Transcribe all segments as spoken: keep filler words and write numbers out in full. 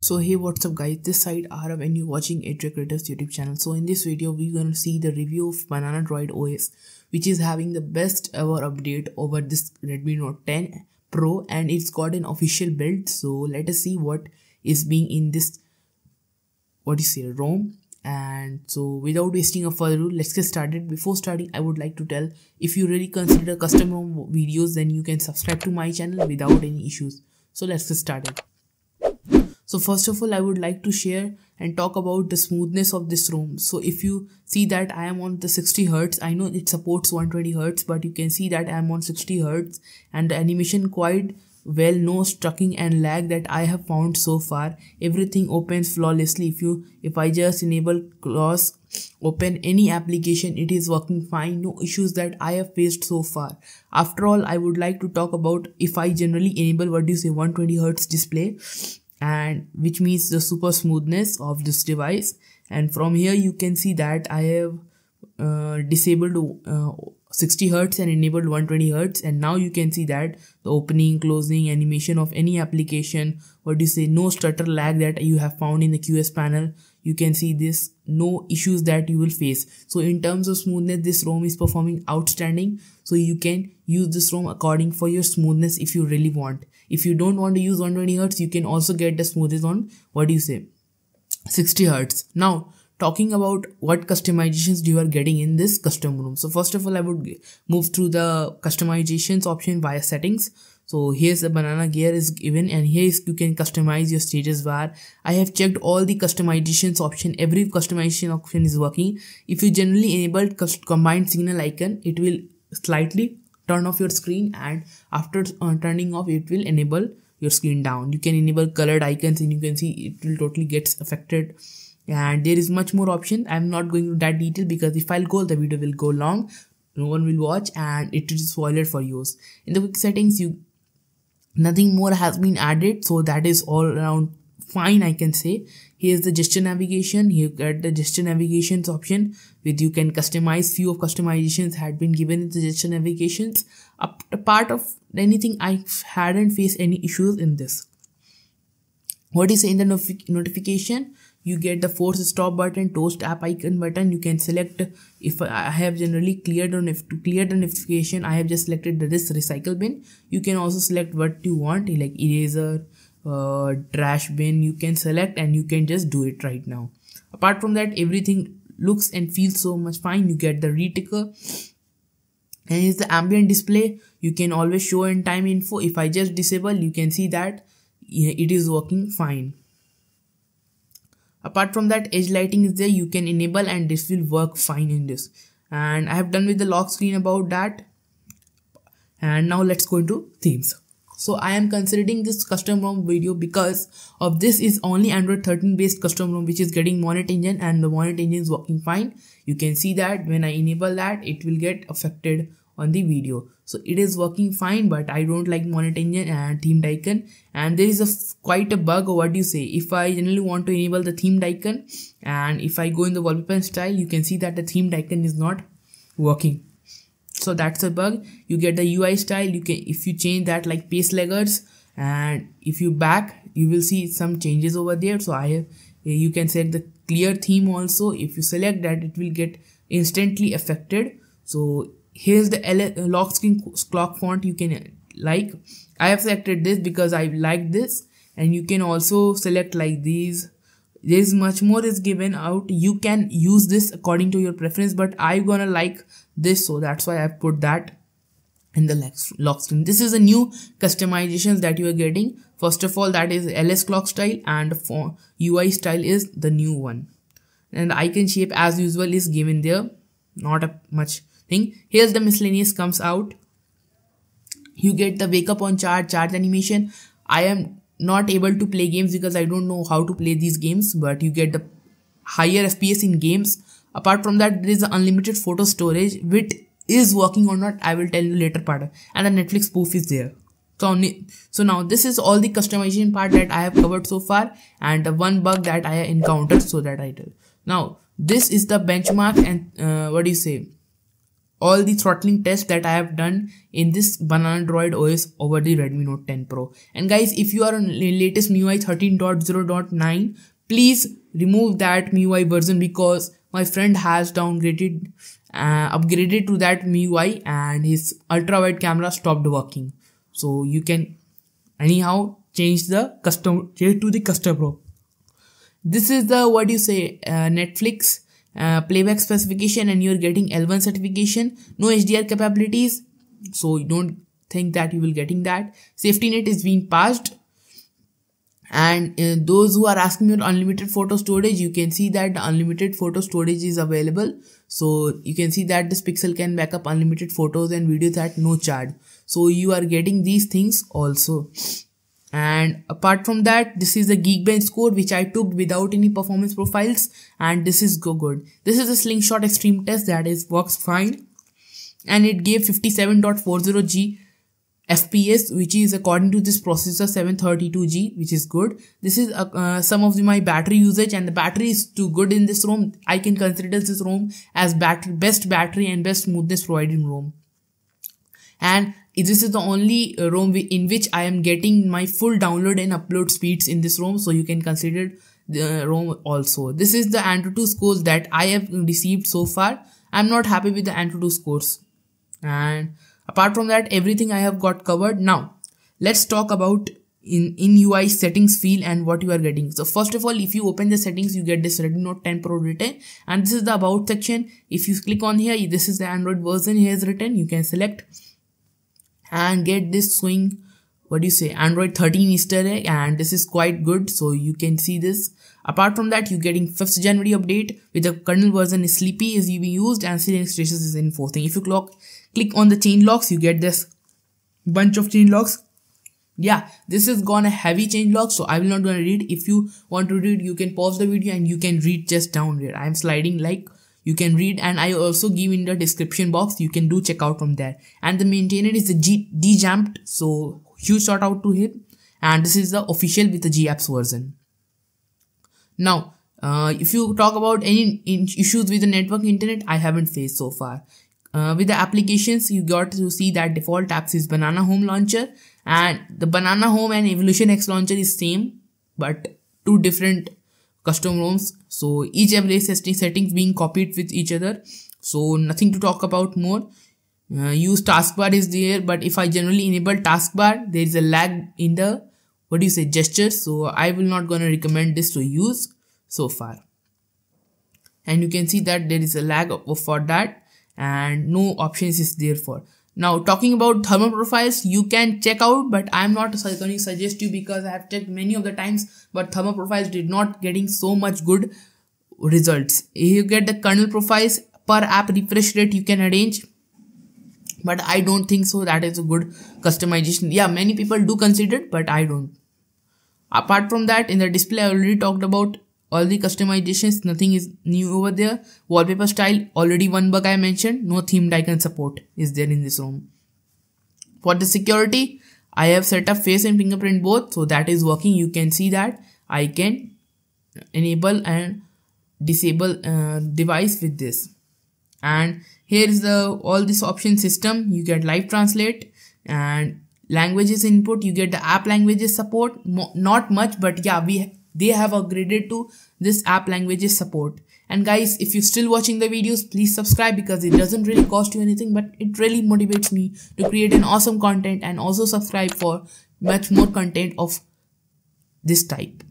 So hey, what's up guys, this side Arav and you're watching Atreya Creators YouTube channel. So in this video we're gonna see the review of Banana Droid O S, which is having the best ever update over this Redmi Note ten Pro, and it's got an official build. So let us see what is being in this what is here ROM. And so without wasting a further ado, let's get started. Before starting, I would like to tell, if you really consider custom ROM videos, then you can subscribe to my channel without any issues. So let's get started. So first of all, I would like to share and talk about the smoothness of this ROM. So if you see that I am on the sixty hertz, I know it supports one twenty hertz, but you can see that I am on sixty hertz and the animation quite well, no stucking and lag that I have found so far. Everything opens flawlessly. If you, if I just enable close, open any application, it is working fine. No issues that I have faced so far. After all, I would like to talk about if I generally enable, what do you say, one twenty hertz display, and which means the super smoothness of this device. And from here you can see that I have uh, disabled uh, sixty hertz and enabled one twenty hertz, and now you can see that the opening, closing, animation of any application, what do you say, no stutter lag that you have found in the Q S panel. You can see this, no issues that you will face. So in terms of smoothness, this ROM is performing outstanding. So you can use this ROM according for your smoothness if you really want. If you don't want to use one twenty hertz, you can also get the smoothness on, what do you say, sixty hertz. Now talking about what customizations you are getting in this custom ROM. So first of all, I would move through the customizations option via settings. So here's the banana gear is given, and here is, you can customize your status bar. I have checked all the customizations option. Every customization option is working. If you generally enable combined signal icon, it will slightly turn off your screen, and after uh, turning off, it will enable your screen down. You can enable colored icons, and you can see it will totally gets affected. And there is much more option. I'm not going into that detail because if I'll go, the video will go long, no one will watch, and it is spoiler for yours. In the quick settings, you nothing more has been added, so that is all around fine, I can say. Here's the gesture navigation. Here you get the gesture navigations option, with you can customize. Few of customizations had been given in the gesture navigations. Apart of anything, I hadn't faced any issues in this. What is in the notific notification? You get the force stop button, toast app icon button. You can select if I have generally cleared on if to clear the notification. I have just selected this recycle bin. You can also select what you want, like eraser, uh, trash bin. You can select and you can just do it right now. Apart from that, everything looks and feels so much fine. You get the reticker. And here's the ambient display. You can always show and time info. If I just disable, you can see that it is working fine. Apart from that, edge lighting is there. You can enable and this will work fine in this. And I have done with the lock screen about that. And now let's go into themes. So I am considering this custom ROM video because of this is only Android thirteen based custom ROM, which is getting Monet engine, and the Monet engine is working fine. You can see that when I enable that, it will get affected on the video. So it is working fine, but I don't like Monet engine and themed icon, and there is a quite a bug, or what do you say, if I generally want to enable the themed icon, and if I go in the wallpaper style, you can see that the themed icon is not working. So that's a bug. You get the U I style. You can, if you change that like pace laggards, and if you back, you will see some changes over there. So I have, you can select the clear theme also. If you select that, it will get instantly affected. So here's the lock screen clock font. You can like, I have selected this because I like this, and you can also select like these. There is much more is given out. You can use this according to your preference, but I'm gonna like this, so that's why I put that in the lock screen. This is a new customizations that you are getting. First of all, that is L S clock style, and for U I style is the new one, and icon shape as usual is given there. Not a much thing. Here's the miscellaneous comes out. You get the wake up on charge, charge animation. I am not able to play games because I don't know how to play these games, but you get the higher F P S in games. Apart from that, there is the unlimited photo storage, which is working or not, I will tell you later part, and the Netflix spoof is there. So, so now this is all the customization part that I have covered so far, and the one bug that I encountered, so that I tell. Now this is the benchmark and uh, what do you say, all the throttling tests that I have done in this Banana Droid O S over the Redmi Note ten Pro. And guys, if you are on latest M I U I thirteen point oh point nine, please remove that M I U I version, because my friend has downgraded, uh, upgraded to that M I U I and his ultra wide camera stopped working. So you can anyhow change the custom change to the custom pro. This is the what you say uh, Netflix uh, playback specification, and you are getting L one certification, no H D R capabilities. So you don't think that you will getting that. Safety net is being passed. And uh, those who are asking about unlimited photo storage, you can see that the unlimited photo storage is available. So you can see that this Pixel can back up unlimited photos and videos at no charge. So you are getting these things also. And apart from that, this is the Geekbench score which I took without any performance profiles, and this is go good. This is a Slingshot Extreme test that is works fine, and it gave fifty-seven point four zero G. F P S, which is according to this processor seven thirty-two G, which is good. This is uh, some of the, my battery usage, and the battery is too good in this ROM. I can consider this ROM as battery, best battery and best smoothness providing ROM. And this is the only ROM in which I am getting my full download and upload speeds in this ROM, so you can consider the ROM also. This is the AnTuTu scores that I have received so far. I am not happy with the AnTuTu scores. And apart from that, everything I have got covered. Now, let's talk about in, in U I settings field and what you are getting. So first of all, if you open the settings, you get this Redmi Note ten Pro written, and this is the about section. If you click on here, this is the Android version here is written. You can select and get this showing, what do you say, Android thirteen Easter egg, and this is quite good. So you can see this. Apart from that, you're getting fifth January update with the kernel version is sleepy is being used and Linux status is enforcing. If you clock click on the chain locks, you get this bunch of chain locks. Yeah, this is gone a heavy chain log, so I will not gonna read. If you want to read, you can pause the video and you can read just down here. I am sliding like you can read, and I also give in the description box. You can do check out from there. And the maintainer is the G dejamped, so huge shout out to him. And this is the official with the GApps version. Now, uh, if you talk about any issues with the network internet, I haven't faced so far. Uh, with the applications, you got to see that default apps is Banana Home Launcher, and the Banana Home and Evolution X Launcher is same, but two different custom ROMs. So each every settings being copied with each other. So nothing to talk about more. Uh, use taskbar is there, but if I generally enable taskbar, there is a lag in the what do you say gestures. So I will not gonna recommend this to use so far. And you can see that there is a lag for that. And no options is there for. Now talking about thermal profiles, you can check out, but I am not going to suggest you because I have checked many of the times, but thermal profiles did not getting so much good results. You get the kernel profiles per app refresh rate you can arrange, but I don't think so that is a good customization. Yeah, many people do consider, but I don't. Apart from that, in the display I already talked about all the customizations, nothing is new over there. Wallpaper style, already one bug I mentioned, no themed icon support is there in this ROM. For the security, I have set up face and fingerprint both, so that is working. You can see that I can enable and disable uh, device with this. And here is the all this option system, you get live translate and languages input, you get the app languages support, Mo not much, but yeah, we they have upgraded to this app languages support. And guys, if you're still watching the videos, please subscribe because it doesn't really cost you anything, but it really motivates me to create an awesome content, and also subscribe for much more content of this type.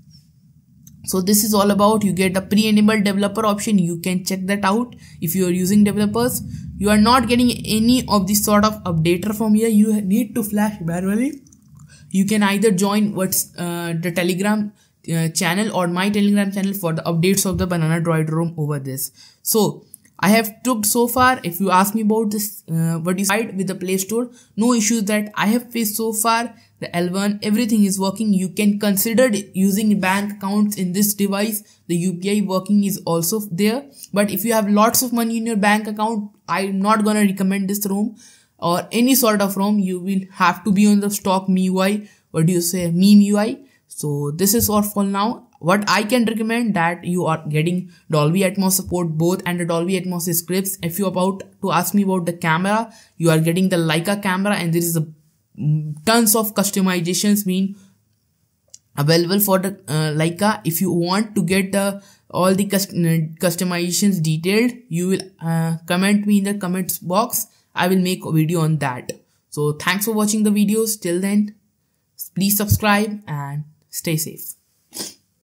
So this is all about, you get the pre-enabled developer option. You can check that out if you are using developers. You are not getting any of this sort of updater from here. You need to flash manually. You can either join what's uh, the Telegram Uh, channel or my Telegram channel for the updates of the Banana Droid ROM over this. So I have took so far. If you ask me about this, uh, what is right with the Play Store, no issues that I have faced so far. The L one, everything is working. You can consider using bank accounts in this device. The U P I working is also there. But if you have lots of money in your bank account, I'm not gonna recommend this ROM or any sort of ROM. You will have to be on the stock M I U I. What do you say, meme U I? So this is all for now. What I can recommend that you are getting Dolby Atmos support both and the Dolby Atmos scripts. If you're about to ask me about the camera, you are getting the Leica camera and there is a tons of customizations being available for the uh, Leica. If you want to get uh, all the cust customizations detailed, you will uh, comment me in the comments box. I will make a video on that. So thanks for watching the videos till then. Please subscribe and stay safe.